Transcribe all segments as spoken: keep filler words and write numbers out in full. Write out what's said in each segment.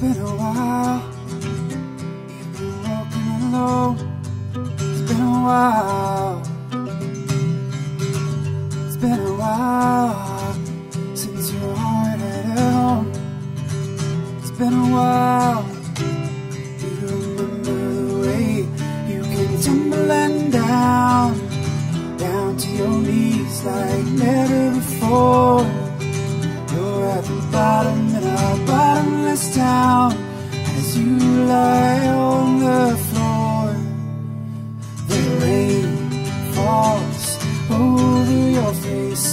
been a while, you've been walking alone. It's been a while, it's been a while since you aren't at home. It's been a while, you remember the way you came tumbling down, down to your knees like never before. You're at the bottom in our bottomless town as you lie on the floor. The rain falls over your face,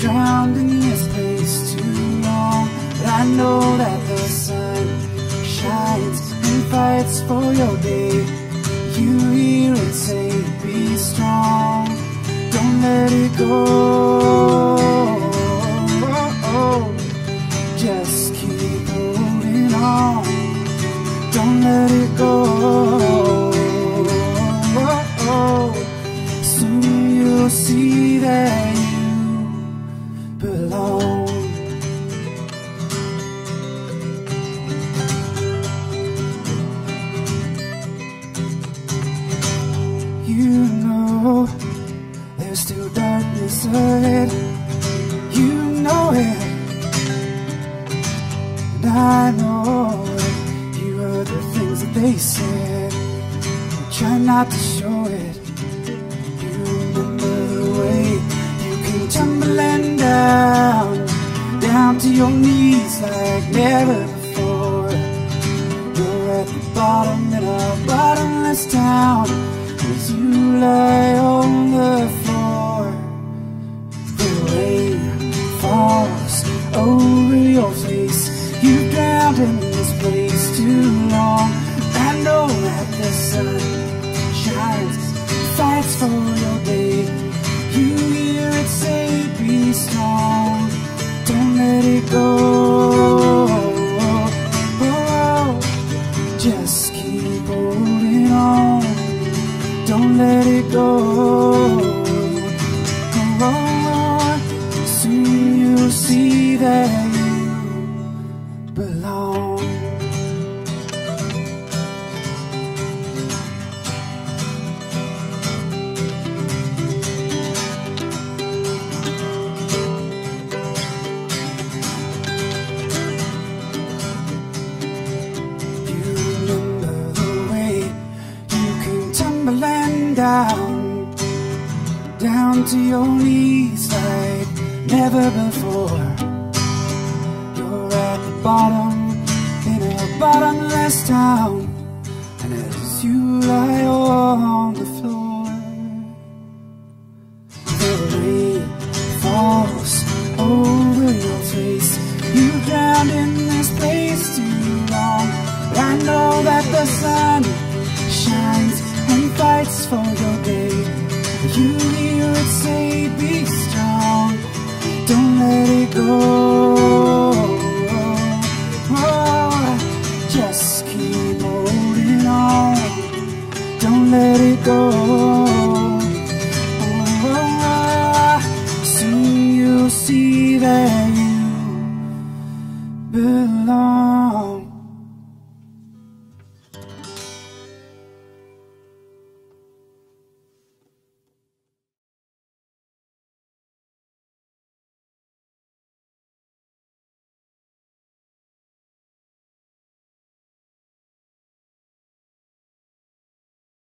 drowned in your space too long. But I know that the sun shines and fights for your day. You hear it say, be strong, don't let it go. Just keep holding on, don't let it go. Oh, oh. Soon you'll see that you belong. You know there's still darkness ahead, you know it. I know you heard the things that they said, but try not to show it. You remember the way you came tumbling down, down to your knees like never before. You're at the bottom in a bottomless town as you lie on the floor. The rain falls over your face, you've drowned in this place too long. I know that the sun shines, fights for your day. You hear it say, be strong, don't let it go. Oh, just keep holding on, don't let it go. Oh, soon you'll see that belong. You remember the way you came tumbling down, down to your knees like never before. Bottom in a bottomless town, and as you lie on the floor, the rain falls over your face. You drowned in this place too long, but I know that the sun shines and fights for your day. You hear it say, be strong, don't let it go. Just keep holding on, don't let it go. Oh, soon you'll see that